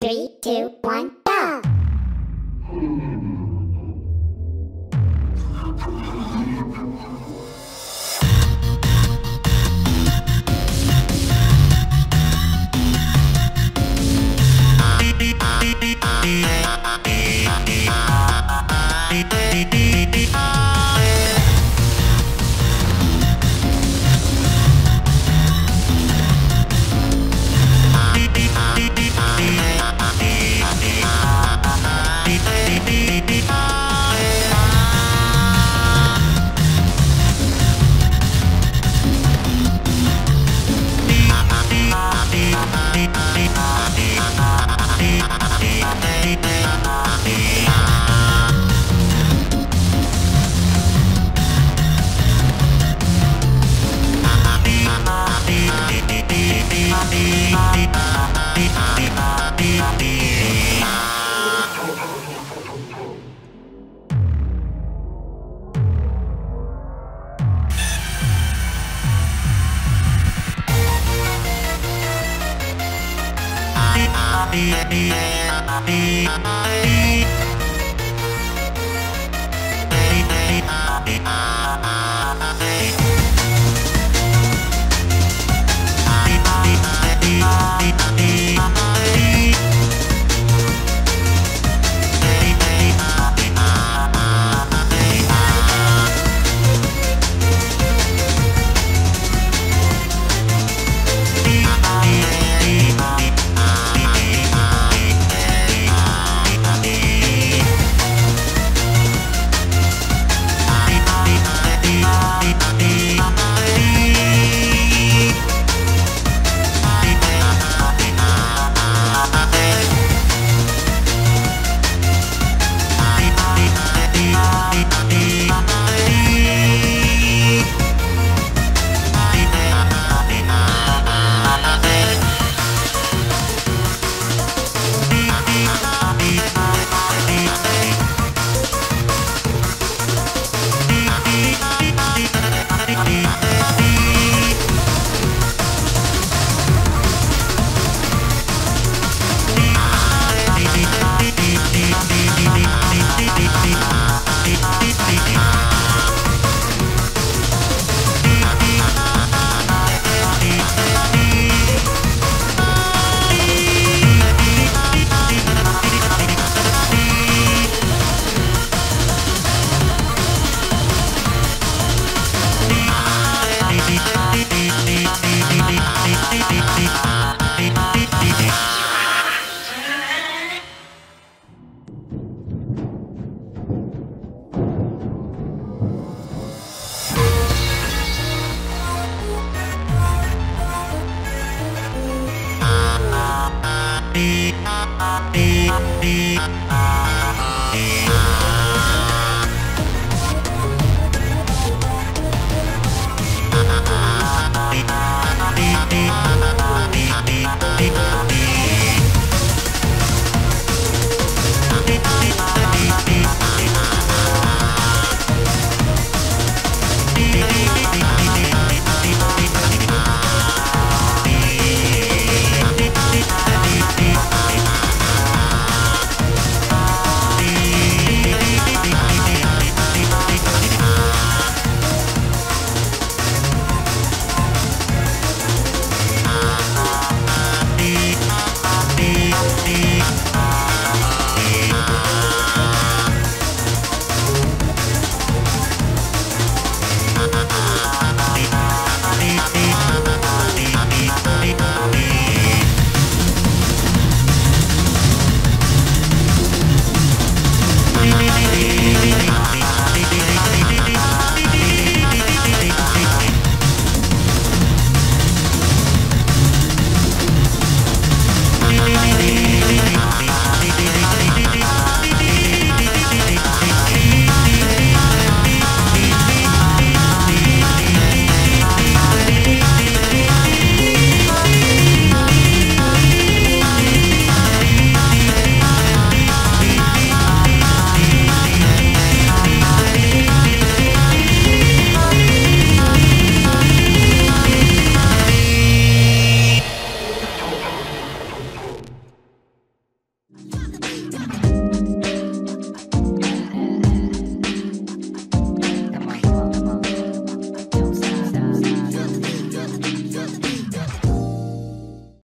3, 2, 1, go!